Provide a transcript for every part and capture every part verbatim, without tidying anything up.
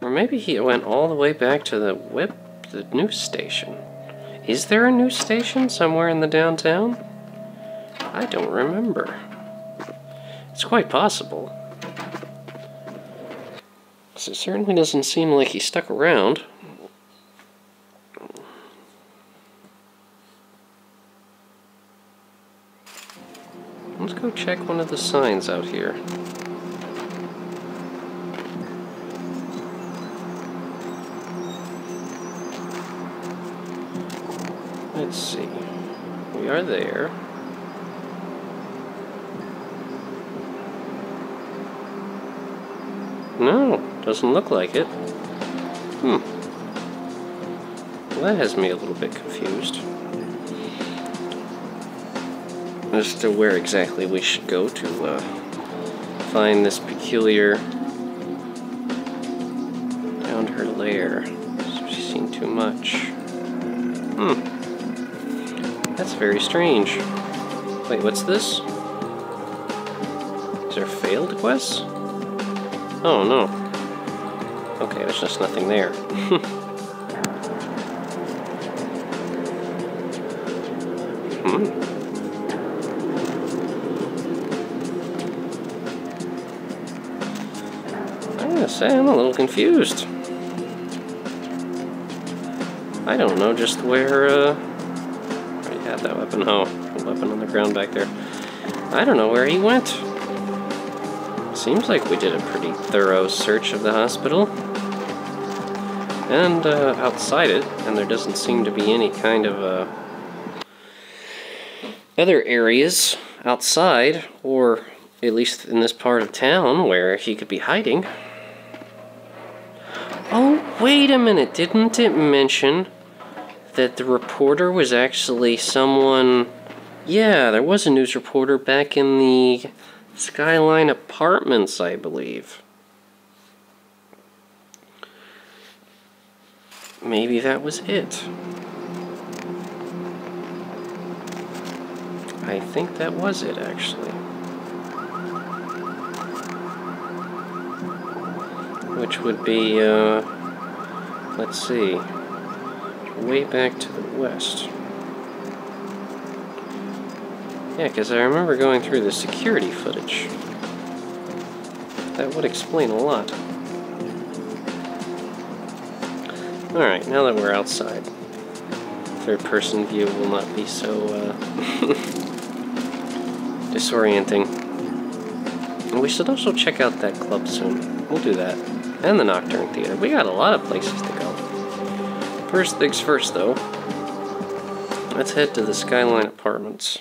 Or maybe he went all the way back to the whip, the news station. Is there a news station somewhere in the downtown? I don't remember. It's quite possible. So it certainly doesn't seem like he stuck around. Let's go check one of the signs out here. Let's see. We are there. No, doesn't look like it. Hmm. Well, that has me a little bit confused as to where exactly we should go to uh, find this peculiar... Found her lair. She's seen too much. Hmm. That's very strange. Wait, what's this? Is there failed quests? Oh, no. Okay, there's just nothing there. Hmm. I gotta say, I'm a little confused. I don't know just where, uh... that weapon, oh, the weapon on the ground back there. I don't know where he went. Seems like we did a pretty thorough search of the hospital. And uh, outside it, and there doesn't seem to be any kind of uh, other areas outside, or at least in this part of town, where he could be hiding. Oh, wait a minute, didn't it mention that the reporter was actually someone... Yeah, there was a news reporter back in the Skyline Apartments, I believe. Maybe that was it. I think that was it, actually. Which would be, uh... let's see... way back to the west. Yeah, because I remember going through the security footage. That would explain a lot. Alright, now that we're outside, third person view will not be so uh, disorienting. And we should also check out that club soon. We'll do that. And the Nocturne Theater. We got a lot of places to go. First things first, though, let's head to the Skyline Apartments.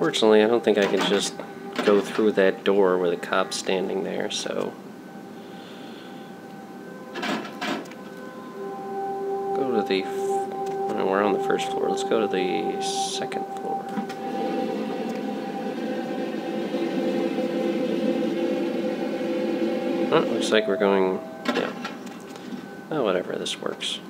Fortunately, I don't think I can just go through that door with a cop standing there, so... The f we're on the first floor. Let's go to the second floor. Oh, looks like we're going down. Oh, whatever, this works.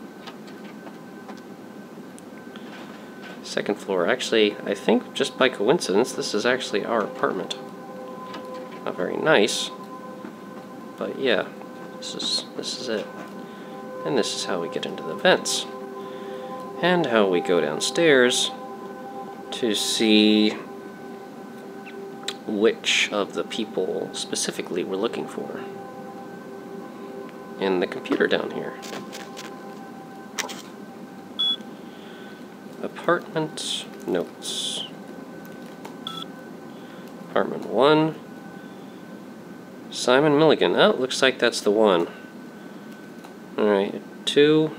Second floor. Actually, I think just by coincidence, this is actually our apartment. Not very nice, but yeah, this is this is it. And this is how we get into the vents. And how we go downstairs to see which of the people specifically we're looking for in the computer down here. Apartment notes. Apartment one. Simon Milligan. Oh, looks like that's the one. Alright, two.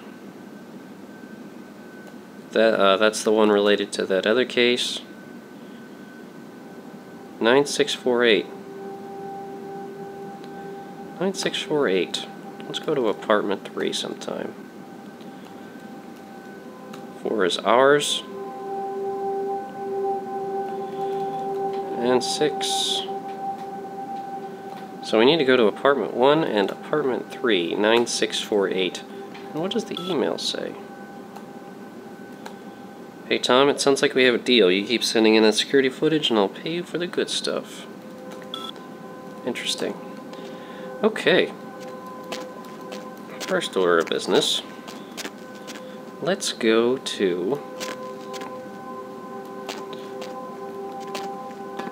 That, uh, that's the one related to that other case. nine six four eight. nine six four eight. Let's go to apartment three sometime. four is ours. And six. So we need to go to apartment one and apartment three, nine six four eight. And what does the email say? Hey Tom, it sounds like we have a deal. You keep sending in that security footage and I'll pay you for the good stuff. Interesting. Okay. First order of business. Let's go to...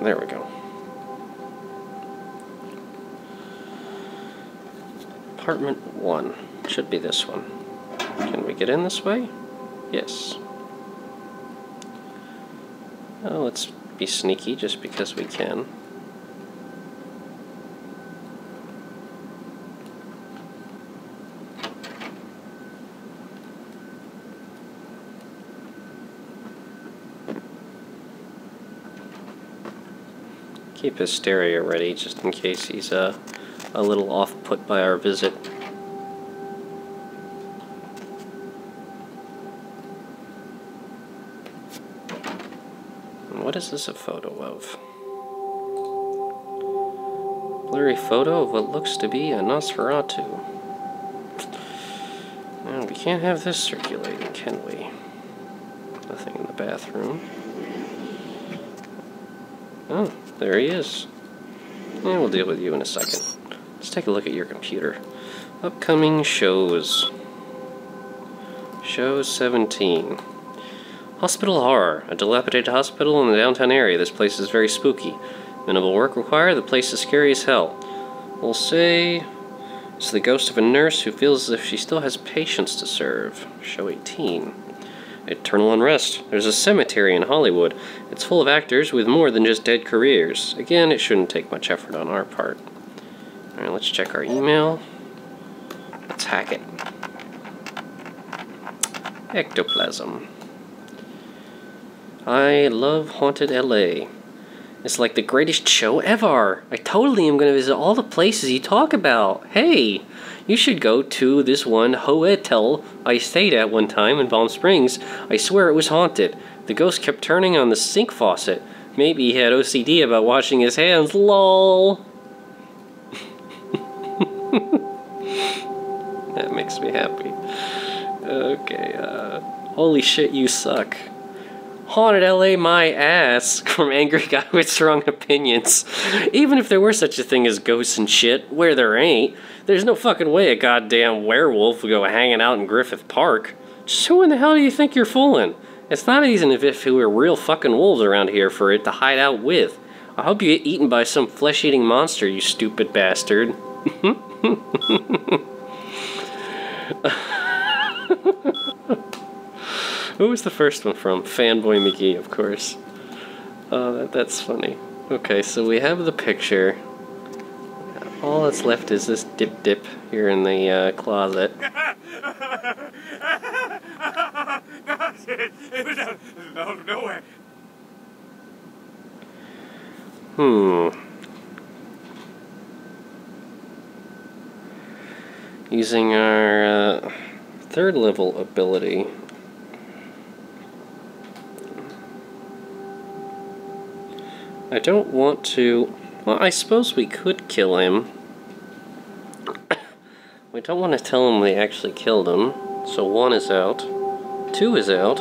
There we go. Apartment one. Should be this one. Can we get in this way? Yes. Oh, let's be sneaky just because we can. Keep his stereo ready just in case he's uh, a little off-put by our visit. And what is this a photo of? Blurry photo of what looks to be a Nosferatu. Now, we can't have this circulating, can we? Nothing in the bathroom. Oh, there he is. Yeah, we'll deal with you in a second. Let's take a look at your computer. Upcoming shows. Show seventeen. Hospital Horror. A dilapidated hospital in the downtown area. This place is very spooky. Minimal work required. The place is scary as hell. We'll say it's the ghost of a nurse who feels as if she still has patients to serve. Show eighteen. Eternal unrest. There's a cemetery in Hollywood. It's full of actors with more than just dead careers. Again, it shouldn't take much effort on our part. Alright, let's check our email. Let's hack it. Ectoplasm. I love Haunted L A. It's like the greatest show ever. I totally am going to visit all the places you talk about. Hey, you should go to this one hotel I stayed at one time in Palm Springs. I swear it was haunted. The ghost kept turning on the sink faucet. Maybe he had O C D about washing his hands. Lol. That makes me happy. Okay, uh... holy shit, you suck. Haunted L A my ass from Angry Guy with Strong Opinions. Even if there were such a thing as ghosts and shit, where there ain't, there's no fucking way a goddamn werewolf would go hanging out in Griffith Park. Just who in the hell do you think you're fooling? It's not even as if there were real fucking wolves around here for it to hide out with. I hope you get eaten by some flesh-eating monster, you stupid bastard. Who was the first one from? Fanboy McGee, of course. Oh, that, that's funny. Okay, so we have the picture. All that's left is this dip-dip here in the uh, closet. Hmm. Using our uh, third level ability... I don't want to... Well, I suppose we could kill him. We don't want to tell him we actually killed him. So one is out. Two is out.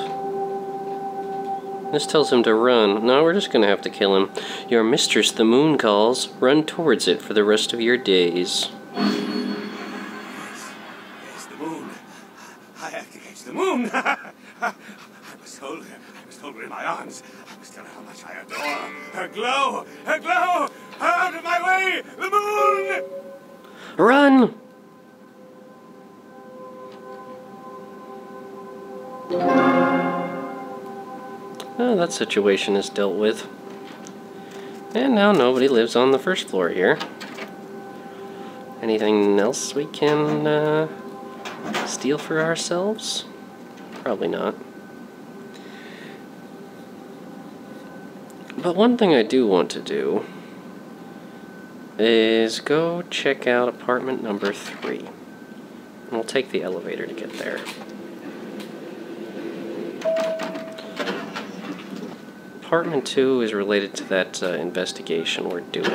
This tells him to run. No, we're just going to have to kill him. Your mistress, the moon, calls. Run towards it for the rest of your days. Yes, yes, the moon. I have to catch the moon. I must hold her. I must hold her in my arms. Tell her how much I adore her glow, her glow, her out of my way, the moon! Run! Oh, that situation is dealt with. And now nobody lives on the first floor here. Anything else we can uh, steal for ourselves? Probably not. But one thing I do want to do is go check out apartment number three. And we'll take the elevator to get there. Apartment two is related to that uh, investigation we're doing.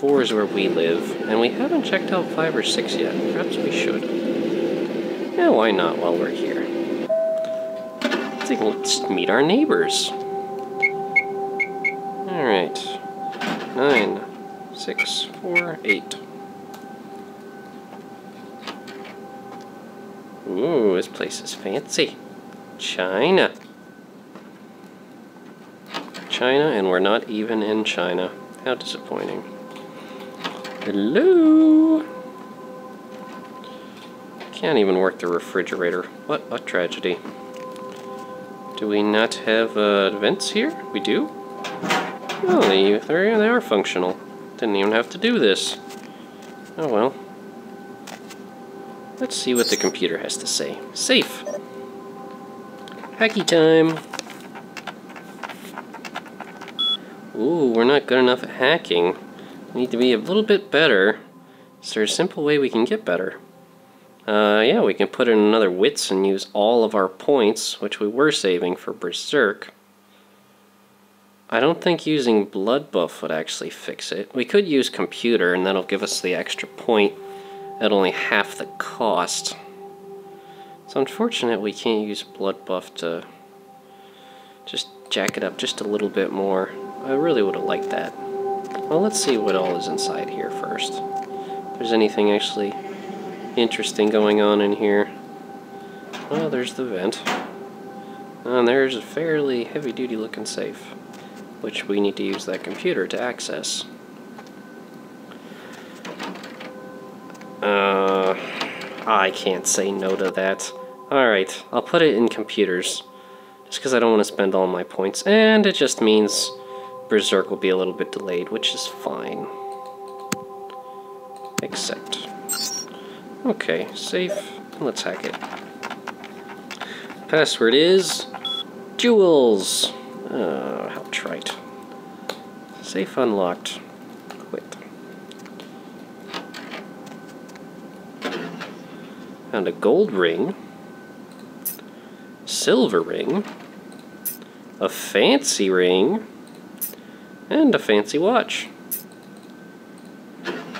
four is where we live, and we haven't checked out five or six yet. Perhaps we should. Yeah, why not while we're here? I think let's meet our neighbors. Alright. Nine, six, four, eight. Ooh, this place is fancy. China. China, and we're not even in China. How disappointing. Hello! Can't even work the refrigerator. What a tragedy. Do we not have uh, vents here? We do? Oh, they, they are functional. Didn't even have to do this. Oh well. Let's see what the computer has to say. Safe! Hacky time! Ooh, we're not good enough at hacking. We need to be a little bit better. Is there a simple way we can get better? Uh, yeah, we can put in another wits and use all of our points, which we were saving for Berserk. I don't think using Blood Buff would actually fix it. We could use Computer, and that'll give us the extra point at only half the cost. It's unfortunate we can't use Blood Buff to just jack it up just a little bit more. I really would have liked that. Well, let's see what all is inside here first. If there's anything actually interesting going on in here. Well, there's the vent. And there's a fairly heavy-duty looking safe, which we need to use that computer to access. Uh, I can't say no to that. Alright, I'll put it in computers. Just because I don't want to spend all my points. And it just means Berserk will be a little bit delayed, which is fine. Except. Okay, safe. Let's hack it. Password is jewels. Oh, how trite. Safe unlocked. Quit. Found a gold ring. Silver ring. A fancy ring. And a fancy watch.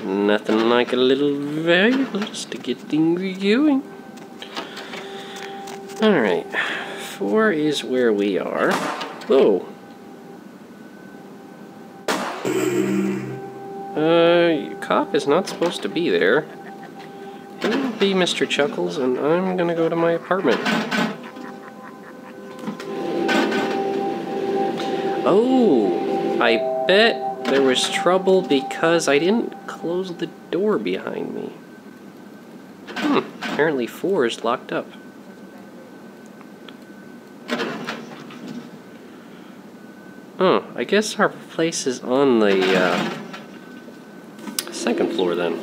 Nothing like a little valuables to get things going. Alright, four is where we are. Whoa. Uh, cop is not supposed to be there. It'll be Mister Chuckles, and I'm gonna go to my apartment. Oh! I bet there was trouble because I didn't close the door behind me. Hmm, apparently four is locked up. Oh, I guess our place is on the uh, second floor then.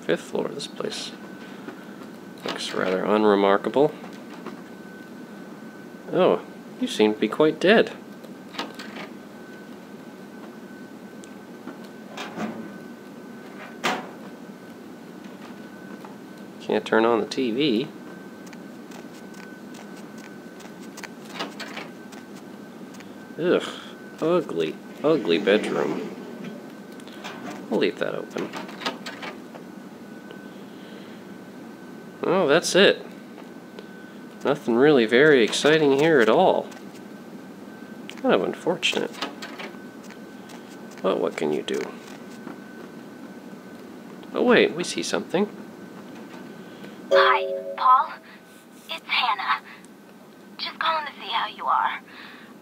Fifth floor of this place. Looks rather unremarkable. Oh, you seem to be quite dead. Can't turn on the T V. Ugh, ugly, ugly bedroom. We'll leave that open. Oh, that's it. Nothing really very exciting here at all. Kind of unfortunate. But what can you do? Oh wait, we see something. Hi, Paul. It's Hannah. Just calling to see how you are.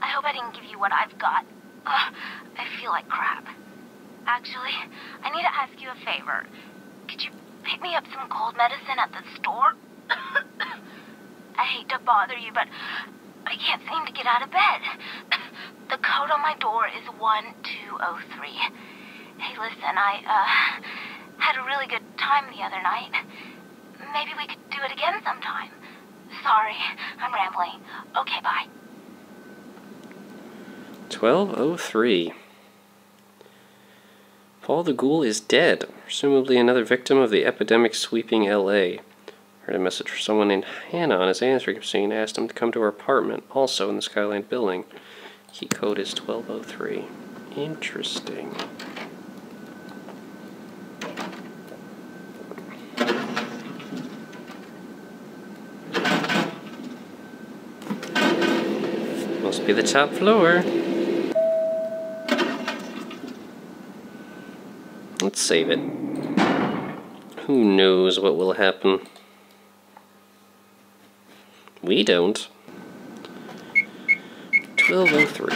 I hope I didn't give you what I've got. Ugh, I feel like crap. Actually, I need to ask you a favor. Could you pick me up some cold medicine at the store? I hate to bother you, but I can't seem to get out of bed. The code on my door is one two oh three. Hey, listen, I, uh, had a really good time the other night. Maybe we could do it again sometime. Sorry, I'm rambling. Okay, bye. twelve oh three. Paul the Ghoul is dead, presumably another victim of the epidemic sweeping L A. Heard a message from someone named Hannah on his answering machine. Asked him to come to her apartment, also in the Skyline building. Key code is twelve oh three. Interesting. Must be the top floor. Let's save it. Who knows what will happen? We don't. twelve oh three.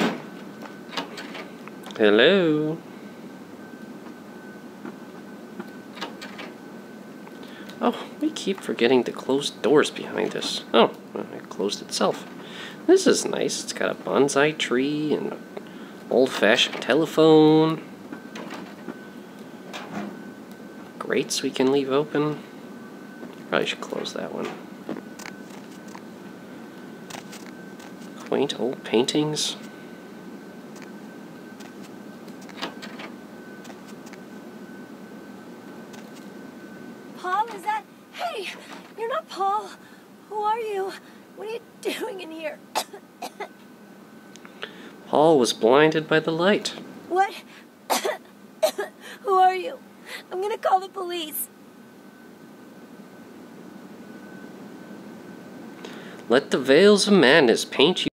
Hello? Oh, we keep forgetting to close doors behind us. Oh, well, it closed itself. This is nice. It's got a bonsai tree and an old-fashioned telephone. Grates we can leave open. Probably should close that one. Quaint old paintings. Paul, is that... Hey! You're not Paul! Who are you? What are you doing in here? Paul was blinded by the light. What? Who are you? I'm gonna call the police. Let the veils of madness paint you.